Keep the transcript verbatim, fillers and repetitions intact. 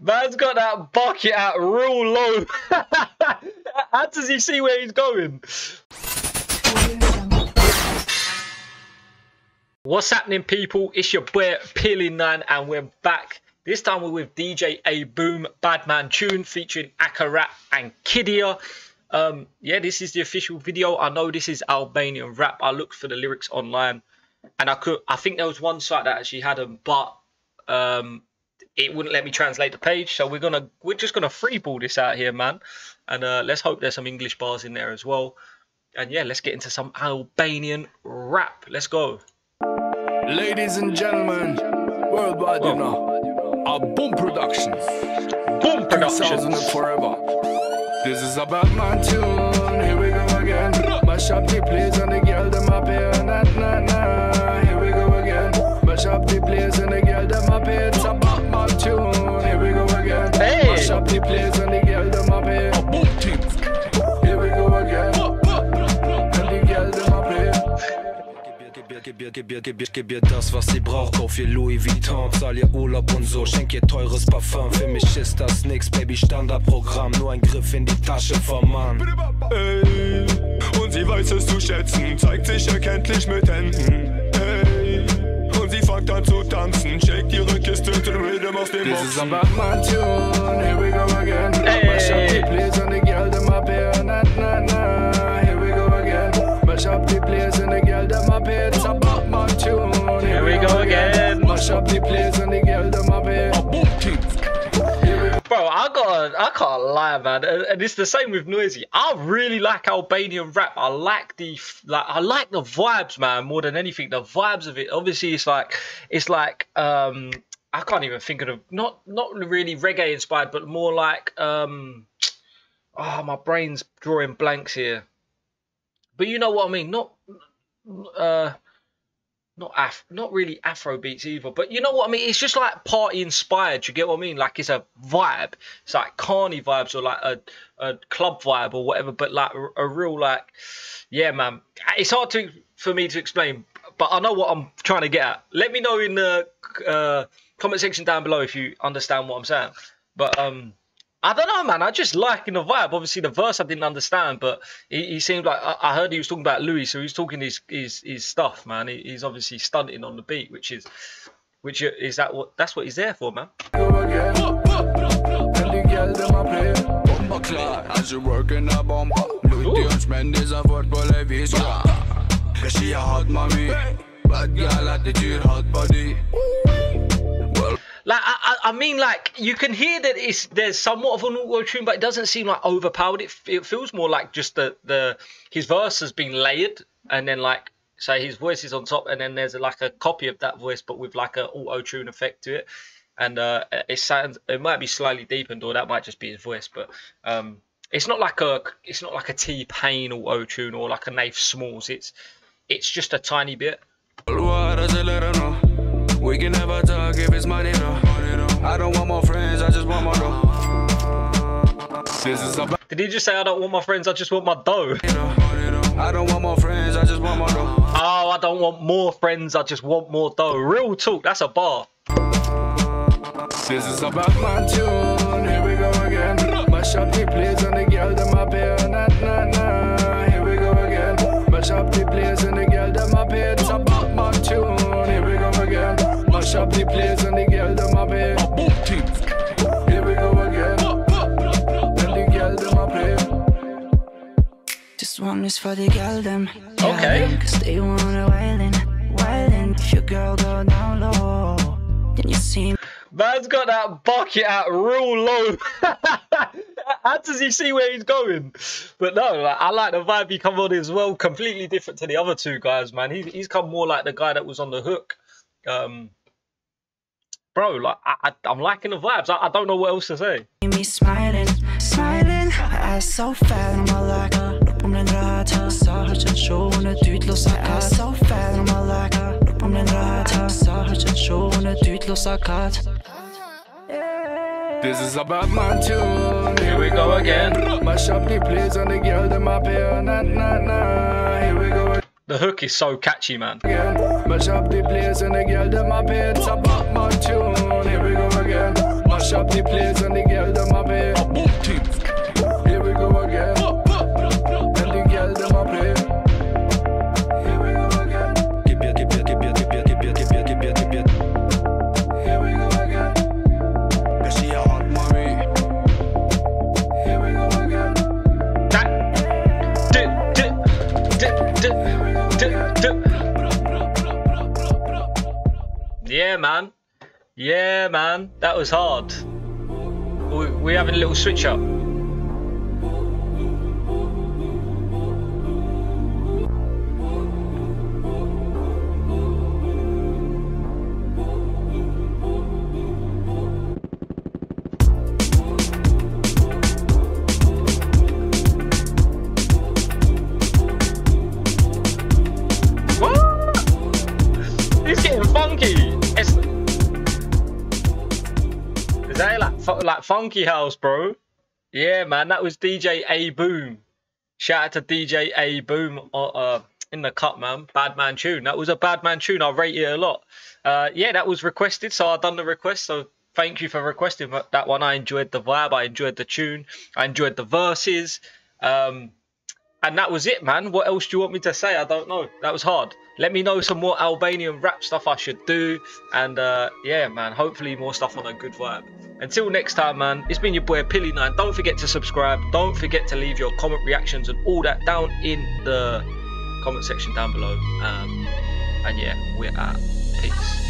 Man's got that bucket at real low. How does he see where he's going? What's happening, people? It's your boy Peelie nine and we're back. This time we're with D J A-Boom, Badman Tune, featuring Akkurat and Kidda. Um, yeah, this is the official video. I know this is Albanian rap. I looked for the lyrics online and I could. I think there was one site that actually had them, but um, it wouldn't let me translate the page. So we're gonna, we're just gonna freeball this out here, man. And uh, let's hope there's some English bars in there as well. And yeah, let's get into some Albanian rap. Let's go. Ladies and gentlemen, worldwide, you know, our Boom Productions. Boom Productions. two thousand forever. This is a Badman tune, here we go again. Mash up the place and the girl them up here, na na na. Here we go again. Mash up the place and the girl them up here. It's a Badman tune, here we go again. Hey. Mash up the place and the girl them up here. A boom team. Here we go again. And the girl them up here. Gib ihr das, was sie braucht, kauf ihr Louis Vuitton, zahl ihr Urlaub und so, schenk ihr teures Parfum. Für mich ist das nix, Baby, Standardprogramm, nur ein Griff in die Tasche vom Mann. Ey, und sie weiß es zu schätzen, zeigt sich erkenntlich mit Händen. Ey, und sie fängt an zu tanzen, shake ihre Kiste to the rhythm auf dem Box. This is a Badman tune, here we go again. Mash up the place and the girl dem up here, na na na. Here we go again. Mash up the place and the girl dem up here. It's a Badman tune. Here we go again. Mash up the place and the girl them up here. Bro, I got, I can't lie, man, and it's the same with Noisy. I really like Albanian rap. I like the, like, I like the vibes, man, more than anything. The vibes of it. Obviously, it's like, it's like, um, I can't even think of the, not, not really reggae inspired, but more like, um, oh, my brain's drawing blanks here. But you know what I mean. Not, uh. Not af not really Afro beats either, but you know what I mean? It's just like party inspired, you get what I mean? Like it's a vibe. It's like carny vibes or like a, a club vibe or whatever, but like a, a real like, yeah, man. It's hard to for me to explain, but I know what I'm trying to get at. Let me know in the uh, comment section down below if you understand what I'm saying. But um, I don't know, man. I just liking the vibe. Obviously, the verse I didn't understand, but he, he seemed like I, I heard he was talking about Louis, so he was talking his his, his stuff, man. He, he's obviously stunting on the beat, which is, which is that what that's what he's there for, man. Like I, I mean, like you can hear that it's there's somewhat of an auto tune, but it doesn't seem like overpowered. It it feels more like just the the his verse has been layered, and then like say his voice is on top, and then there's a, like a copy of that voice, but with like an auto tune effect to it, and uh, it sounds it might be slightly deepened, or that might just be his voice, but um, it's not like a it's not like a T Pain auto tune or like a Nafe Smalls. It's it's just a tiny bit. We can never talk if it's money, no. I don't want more friends, I just want my dough. This is a Did he just say I don't want my friends, I just want my dough? I don't want more friends, I just want my dough. Oh, I don't want more friends, I just want more dough. Real talk, that's a bar. This is a Badman tune, here we go again. Mash up the place and the girl them up here, na na na. Here we go again. Mash up the place and the girl them up here. It's a Badman tune, here we go again. Mash up the place and the girl them up here. Here we go again. And the girl them up here. This one is for the girl them. Okay. Cause they wanna wildin', wildin'. If your girl go down low, then you see. Man's got that bucket at real low. How does he see where he's going? But no, like, I like the vibe he come on as well. Completely different to the other two guys, man. He, he's come more like the guy that was on the hook. Um, bro, like I, I, I'm liking the vibes. I, I don't know what else to say. Me smiling, smiling. I so fat on my lager. Om den Rata, Sergeant Show on a düdloser Kat. So fat on my lager. Om den Rata, Sergeant Show on a düdloser Kat. This is a Badman tune. Here we go again. Mash up the place and the girl them up here. Na na na. Here we go. The hook is so catchy, man. Mash up the place and the girl them up here. It's a Badman tune. Here we go again. mash up the place and the girl them a pay. Here we go again. And the girl them a pay. Here we go again. Keep it, keep it, keep it, keep it, keep it, keep it, keep it, keep it. Here we go again. Cause she a hot mommy. Here we go again. Dip, dip, dip, dip, dip, dip. Yeah, man. Yeah, man, that was hard. We, we having a little switch up. What? It's getting funky. Like funky house, bro. Yeah, man, that was D J A-Boom. Shout out to D J A-Boom uh, uh, in the cut, man. Badman Tune. That was a Badman Tune. I rate it a lot. Uh, yeah, that was requested, so I done the request. So thank you for requesting that one. I enjoyed the vibe. I enjoyed the tune. I enjoyed the verses. Um, and that was it, man. What else do you want me to say? I don't know. That was hard. Let me know some more Albanian rap stuff I should do. And uh, yeah, man, hopefully more stuff on a good vibe. Until next time, man, it's been your boy Peelie nine. Don't forget to subscribe. Don't forget to leave your comment, reactions and all that down in the comment section down below. Um, and yeah, we're out. Peace.